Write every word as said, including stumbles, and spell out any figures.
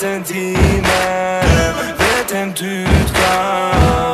Werd een tiener, werd een tuutkaart.